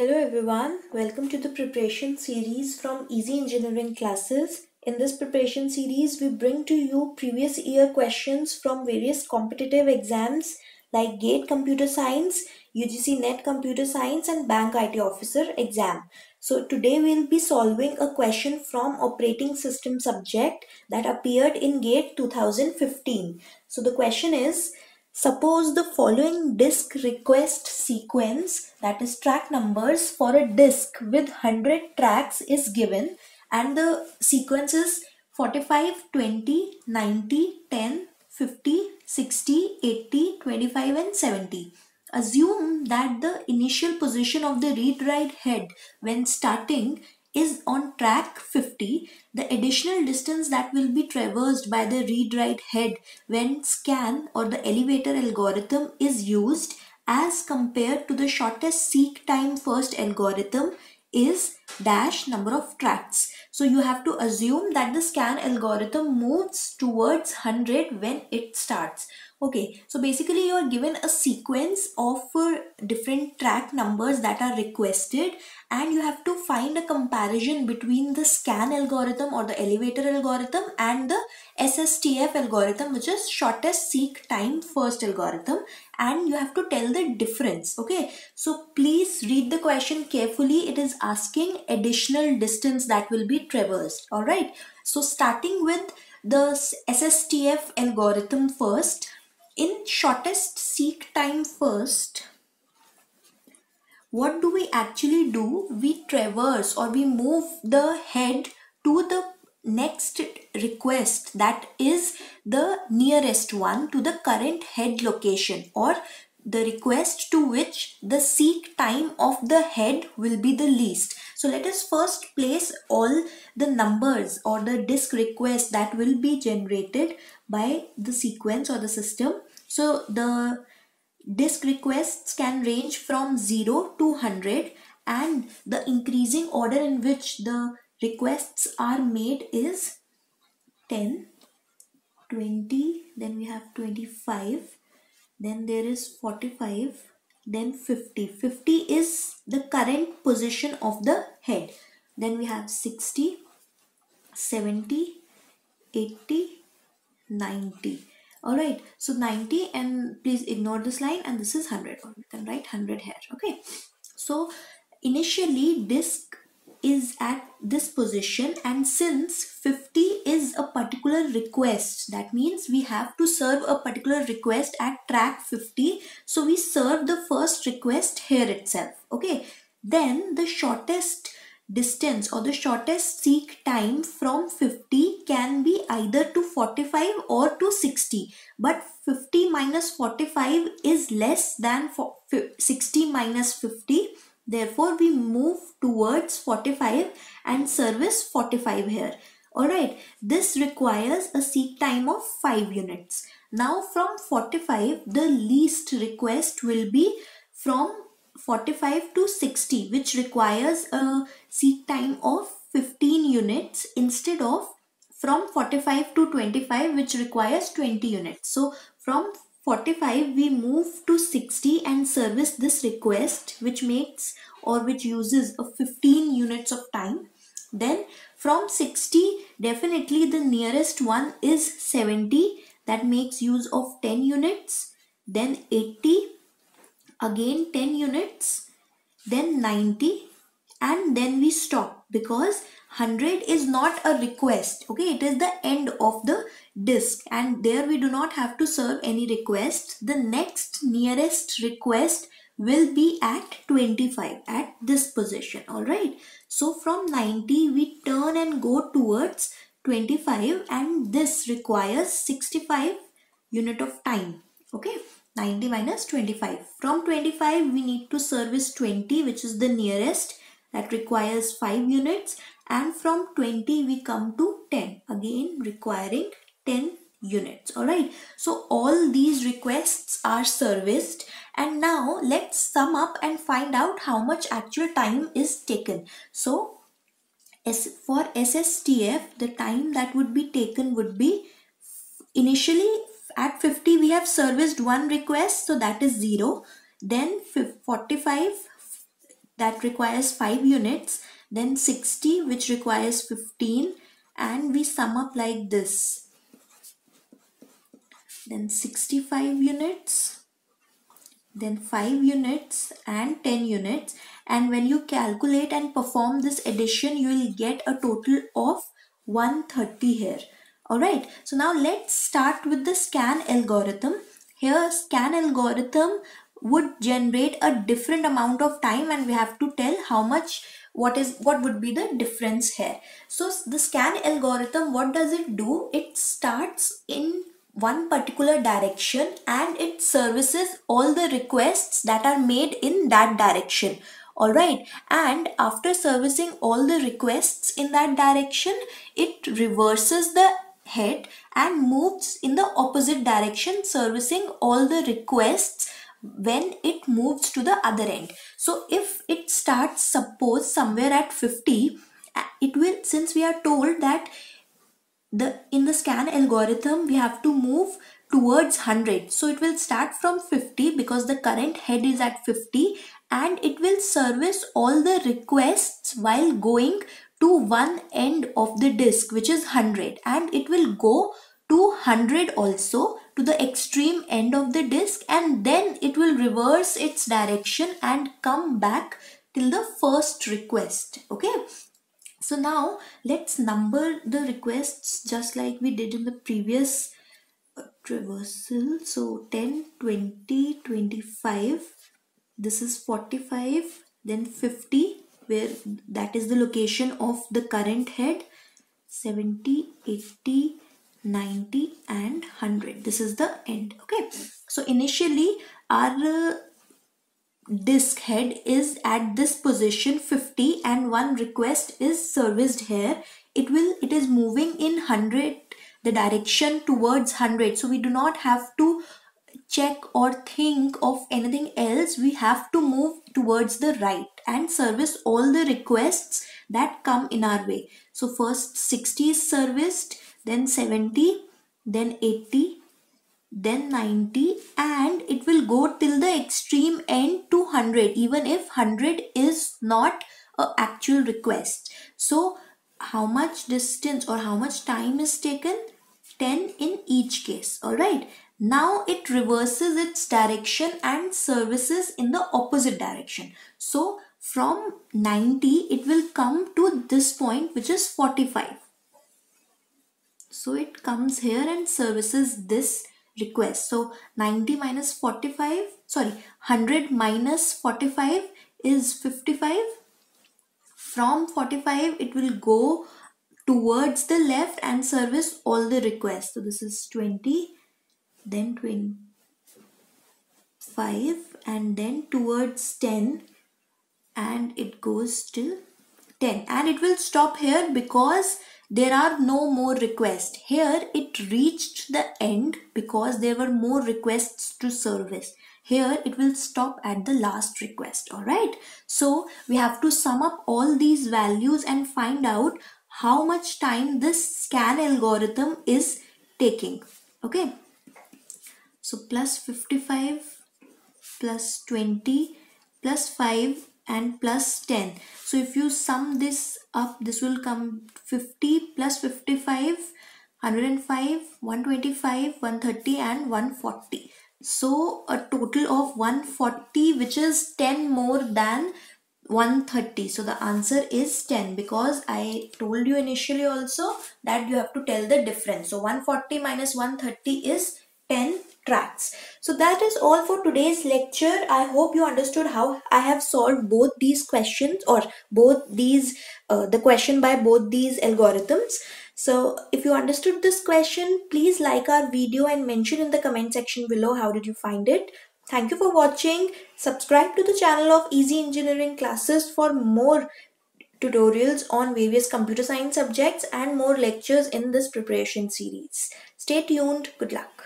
Hello everyone, welcome to the preparation series from Easy Engineering Classes. In this preparation series, we bring to you previous year questions from various competitive exams like GATE Computer Science, UGC NET Computer Science and Bank IT Officer exam. So today we'll be solving a question from operating system subject that appeared in GATE 2015. So the question is, suppose the following disk request sequence, that is track numbers for a disk with 100 tracks is given and the sequence is 45, 20, 90, 10, 50, 60, 80, 25 and 70. Assume that the initial position of the read-write head when starting is on track 50. The additional distance that will be traversed by the read-write head when SCAN or the elevator algorithm is used as compared to the shortest seek time first algorithm is dash number of tracks. So you have to assume that the SCAN algorithm moves towards 100 when it starts. Okay, so basically you are given a sequence of different track numbers that are requested and you have to find a comparison between the SCAN algorithm or the elevator algorithm and the SSTF algorithm, which is shortest seek time first algorithm, and you have to tell the difference. Okay, so please read the question carefully. It is asking additional distance that will be traversed. All right, so starting with the SSTF algorithm first. In shortest seek time first, what do we actually do? We traverse or we move the head to the next request, that is the nearest one to the current head location or the request to which the seek time of the head will be the least. So let us first place all the numbers or the disk requests that will be generated by the sequence or the system. So the disk requests can range from 0 to 100 and the increasing order in which the requests are made is 10, 20, then we have 25, then there is 45, then 50. 50 is the current position of the head. Then we have 60, 70, 80, 90. Alright, so 90, and please ignore this line, and this is 100. Or you can write 100 here. Okay, so initially disk is at this position, and since 50 is a particular request, that means we have to serve a particular request at track 50. So we serve the first request here itself. Okay, then the shortest distance or the shortest seek time from 50 can be either to 45 or to 60, but 50 minus 45 is less than 60 minus 50. Therefore, we move towards 45 and service 45 here. Alright, this requires a seek time of 5 units. Now from 45, the least request will be from 45 to 60, which requires a seek time of 15 units instead of from 45 to 25, which requires 20 units. So from 45 we move to 60 and service this request, which makes or which uses a 15 units of time. Then from 60, definitely the nearest one is 70, that makes use of 10 units, then 80, again 10 units, then 90, and then we stop because 100 is not a request. Okay, it is the end of the disk and there we do not have to serve any request. The next nearest request will be at 25 at this position. Alright, so from 90 we turn and go towards 25 and this requires 65 unit of time. Okay, 90 minus 25. From 25 we need to service 20, which is the nearest, that requires 5 units, and from 20 we come to 10, again requiring 10 units. Alright, so all these requests are serviced and now let's sum up and find out how much actual time is taken. So for SSTF, the time that would be taken would be initially at 50 we have serviced one request, so that is 0, then 45, that requires 5 units, then 60 which requires 15, and we sum up like this. Then 65 units, then 5 units and 10 units, and when you calculate and perform this addition, you will get a total of 130 here. Alright, so now let's start with the SCAN algorithm. Here SCAN algorithm would generate a different amount of time, and we have to tell how much, what would be the difference here. So the SCAN algorithm, what does it do? It starts in one particular direction and it services all the requests that are made in that direction. Alright, and after servicing all the requests in that direction, it reverses the head and moves in the opposite direction, servicing all the requests when it moves to the other end. So if it starts, suppose, somewhere at 50, it will, since we are told that in the SCAN algorithm we have to move towards 100, so it will start from 50 because the current head is at 50, and it will service all the requests while going to one end of the disk, which is 100, and it will go to 100 also, to the extreme end of the disk, and then it will reverse its direction and come back till the first request. Okay, so now let's number the requests just like we did in the previous traversal. So 10, 20, 25, this is 45, then 50, where that is the location of the current head, 70, 80, 90 and 100. This is the end. Okay, so initially our disk head is at this position 50, and one request is serviced here. It is moving in 100, the direction towards 100, so we do not have to check or think of anything else. We have to move towards the right and service all the requests that come in our way. So first 60 is serviced, then 70, then 80, then 90, and it will go till the extreme end to 100, even if 100 is not an actual request. So how much distance or how much time is taken? 10 in each case. Alright, now it reverses its direction and services in the opposite direction. So from 90 it will come to this point, which is 45. So it comes here and services this request. So 90 minus 45, sorry, 100 minus 45 is 55. From 45 it will go towards the left and service all the requests. So this is 20, then 25, and then towards 10, and it goes till 10, and it will stop here because there are no more requests. Here it reached the end because there were more requests to service. Here it will stop at the last request. Alright, so we have to sum up all these values and find out how much time this SCAN algorithm is taking. Okay, so plus 55, plus 20, plus 5 and plus 10. So if you sum this up, this will come 50 plus 55, 105, 125, 130 and 140. So a total of 140, which is 10 more than 130. So the answer is 10, because I told you initially also that you have to tell the difference. So 140 minus 130 is 10 tracks. So that is all for today's lecture. I hope you understood how I have solved both these questions, or both these the question by both these algorithms. So if you understood this question, please like our video and mention in the comment section below how did you find it. Thank you for watching. Subscribe to the channel of Easy Engineering Classes for more tutorials on various computer science subjects and more lectures in this preparation series. Stay tuned. Good luck.